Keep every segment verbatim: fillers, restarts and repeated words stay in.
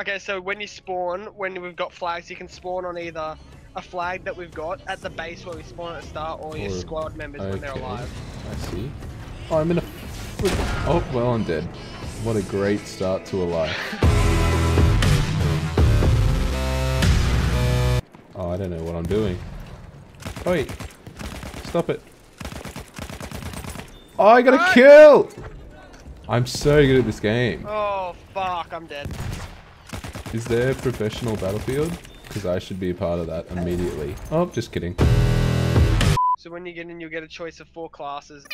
Okay, so when you spawn, when we've got flags, you can spawn on either a flag that we've got at the base where we spawn at the start, or your or, squad members okay. when they're alive. I see. Oh, I'm in a... Oh, well, I'm dead. What a great start to a life. Oh, I don't know what I'm doing. Wait. Stop it. Oh, I got a kill! I'm so good at this game. Oh, fuck, I'm dead. Is there a professional battlefield? Because I should be a part of that immediately. Oh, just kidding. So when you get in, you'll get a choice of four classes.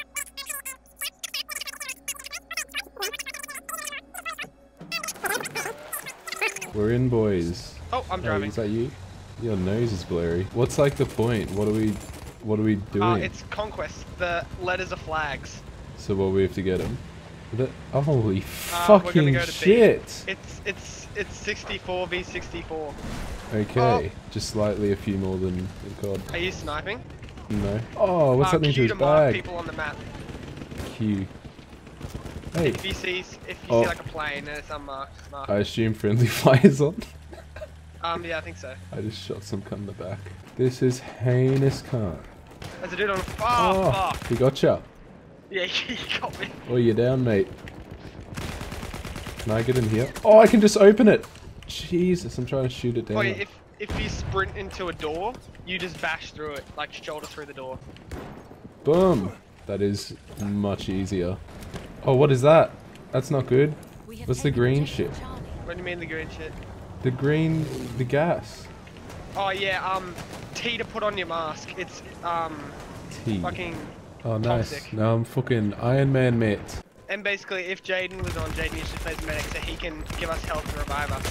We're in, boys. Oh, I'm driving. Hey, is that you? Your nose is blurry. What's like the point? What are we, what are we doing? Uh, it's conquest. The letters are flags. So what, we have to get them? The, holy uh, fucking go shit! It's it's it's sixty-four v sixty-four. Okay, oh. Just slightly a few more than C O D. Are you sniping? No. Oh, what's uh, happening Q to his bag? People on the map. Q. Hey. If you see, if you oh. see like a plane, there's some mark. I assume friendly flyers on. um, yeah, I think so. I just shot some cunt in the back. This is heinous cunt. There's a dude on. Oh, oh fuck! He gotcha. Yeah, you got me. Oh, you're down, mate. Can I get in here? Oh, I can just open it. Jesus, I'm trying to shoot it down. Wait, if, if you sprint into a door, you just bash through it, like shoulder through the door. Boom. That is much easier. Oh, what is that? That's not good. What's the green shit? What do you mean the green shit? The green, the gas. Oh yeah, um, T to put on your mask. It's um, T. Fucking. Oh nice, toxic. Now I'm fucking Iron Man, mate. And basically if Jaden was on, Jaden usually plays medic so he can give us health to revive us.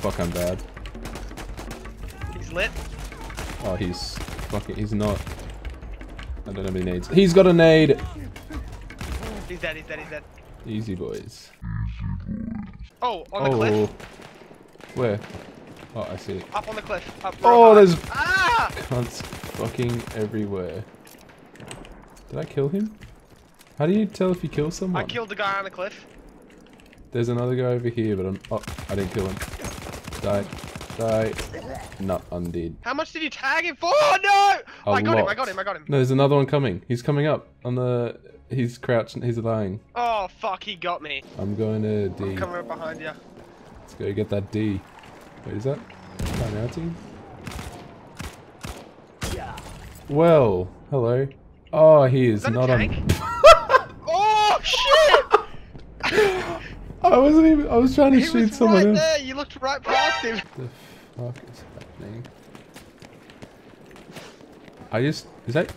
Fuck, I'm bad. He's lit. Oh, he's fucking, he's not. I don't know what he needs. He's got a nade! He's dead, he's dead, he's dead. Easy boys. Oh, on the oh. cliff. Where? Oh, I see it. Up on the cliff. Up oh, there's ah! cunts fucking everywhere. Did I kill him? How do you tell if you kill someone? I killed the guy on the cliff. There's another guy over here, but I'm... Oh, I didn't kill him. Die. Die. No, I'm dead. How much did you tag him for? Oh, no! A I got lot. him, I got him, I got him. No, there's another one coming. He's coming up on the... He's crouching, he's lying. Oh, fuck, he got me. I'm going to D. I'm coming up behind you. Let's go get that D. Wait, is that... Team? Yeah. Well, hello. Oh, he is, is not on. Oh shit! I wasn't even. I was trying to he shoot was someone. Right in. There. You looked right past him. The fuck is happening? I just. Is that?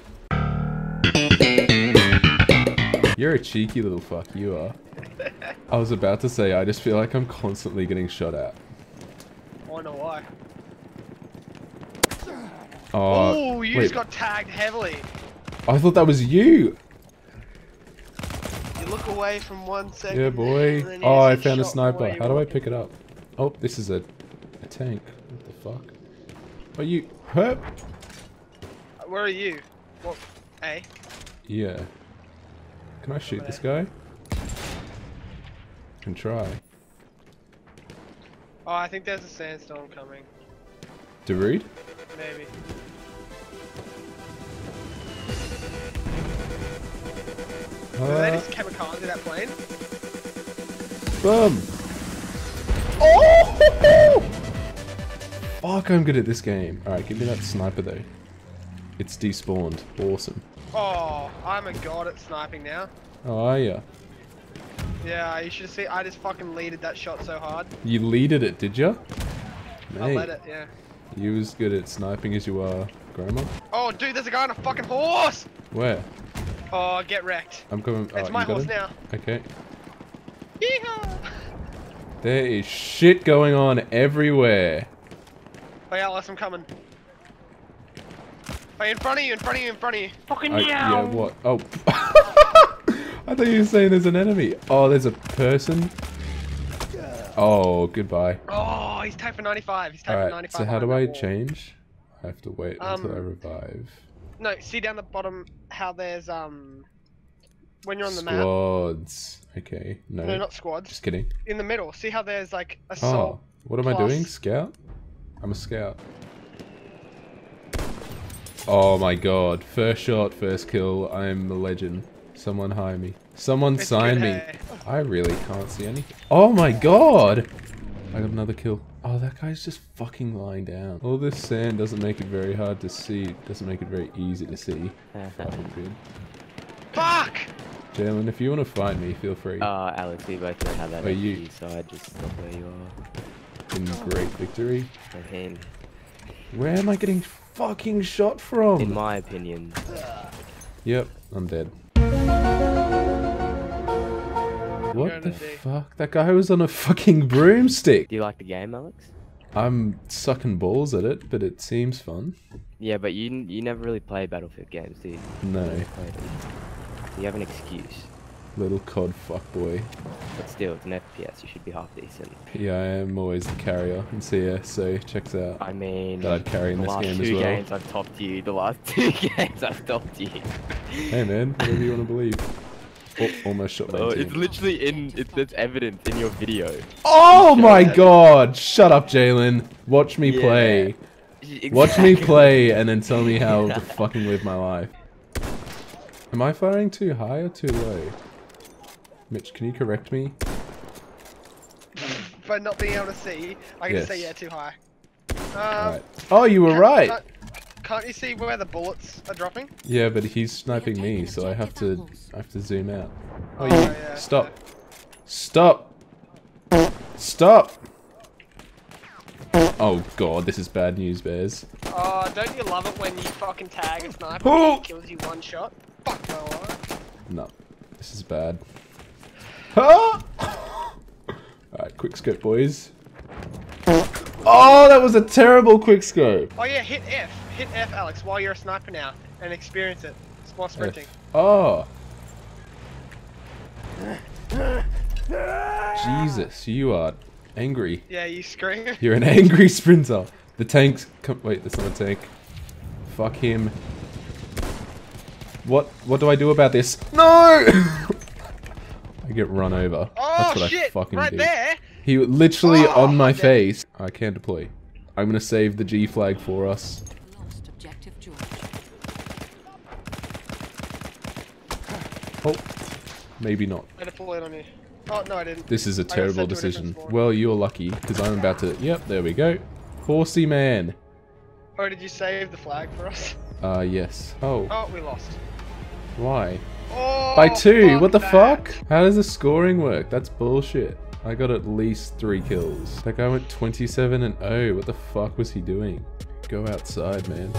You're a cheeky little fuck. You are. I was about to say. I just feel like I'm constantly getting shot at. I wonder why. Oh, Ooh, you wait. just got tagged heavily. I thought that was you! You look away from one second. Yeah, boy. Oh, I found a sniper. How do I pick it up? Oh, this is a, a tank. What the fuck? Are you... Huh? Where are you? What? A? Yeah. Can I shoot this guy? I can try. Oh, I think there's a sandstorm coming. Darude? Maybe. Did they just kamikaze that plane? Boom! Oh! Fuck, I'm good at this game. Alright, give me that sniper though. It's despawned. Awesome. Oh, I'm a god at sniping now. Oh, are ya? Yeah, you should see. I just fucking leaded that shot so hard. You leaded it, did ya? Mate, I led it, yeah. You as good at sniping as you are, Grandma. Oh, dude, there's a guy on a fucking horse! Where? Oh, get wrecked. I'm coming. It's oh, my horse him? now. Okay. Yeehaw! There is shit going on everywhere. Oh, yeah, Alice, I'm coming. Oh, in front of you, in front of you, in front of you. Fucking oh, yeah, what? Oh. I thought you were saying there's an enemy. Oh, there's a person. Oh, goodbye. Oh, he's tagged for ninety-five. He's tagged right, for ninety-five. So, how do I change? I have to wait um, until I revive. No, see down the bottom how there's, um, when you're on the map. Squads. Okay. No. No, not squads. Just kidding. In the middle. See how there's, like, assault, oh. What am Plus. I doing? Scout? I'm a scout. Oh my god. First shot, first kill. I am the legend. Someone hire me. Someone it's sign me. Hair. I really can't see anything. Oh my god! I got another kill. Oh, that guy's just fucking lying down. All this sand doesn't make it very hard to see. It doesn't make it very easy to see. Fucking good. Fuck! Jalen, if you want to fight me, feel free. Oh, uh, Alex, you both don't have that energy, so I just stop where you are. In great victory. For him. Where am I getting fucking shot from? In my opinion. Yep, I'm dead. What the fuck? That guy was on a fucking broomstick! Do you like the game, Alex? I'm sucking balls at it, but it seems fun. Yeah, but you you never really play Battlefield games, do you? No. You, you have an excuse. Little C O D fuckboy. But still, it's an F P S, you should be half decent. Yeah, I am always the carrier in C S, so checks out. I mean, I'd carry in this game as well. The last two games I've topped you, the last two games I've topped you. Hey man, whatever you want to believe. Oh, almost shot my team. Oh, it's literally in, it's, it's evident in your video. Oh my god! Shut up, Jalen. Watch me yeah, play. Exactly. Watch me play and then tell me how to fucking live my life. Am I firing too high or too low? Mitch, can you correct me? By not being able to see, I can yes. say yeah, too high. Um, right. Oh, you were right! Can't, can't you see where the bullets are dropping? Yeah, but he's sniping me, so I have to I have to zoom out. Oh, oh yeah, yeah. Stop. Stop! Stop! Oh god, this is bad news, Bears. Oh, don't you love it when you fucking tag a sniper and it kills you one shot? Fuck no, alright? No, this is bad. Ah! Alright, quick scope, boys. Oh, that was a terrible quick scope. Oh yeah, hit F. Hit F, Alex, while you're a sniper now, and experience it. Spot sprinting. F. Oh. Jesus, you are angry. Yeah, you scream. You're an angry sprinter. The tank's come. Wait, that's not a tank. Fuck him. What? What do I do about this? No. I get run over. Oh, that's what shit. I fucking right do. There. He literally oh, on my face. I can't deploy. I'm gonna save the G flag for us. Lost objective George. Oh, maybe not. I deployed on you. Oh no, I didn't. This is a terrible decision. A well, you're lucky because I'm about to. Yep, there we go. Horsey man. Oh, did you save the flag for us? Uh, yes. Oh. Oh, we lost. Why? Oh, by two, what the that. fuck? How does the scoring work? That's bullshit. I got at least three kills. That guy went twenty-seven and oh, what the fuck was he doing? Go outside, man.